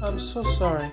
I'm so sorry.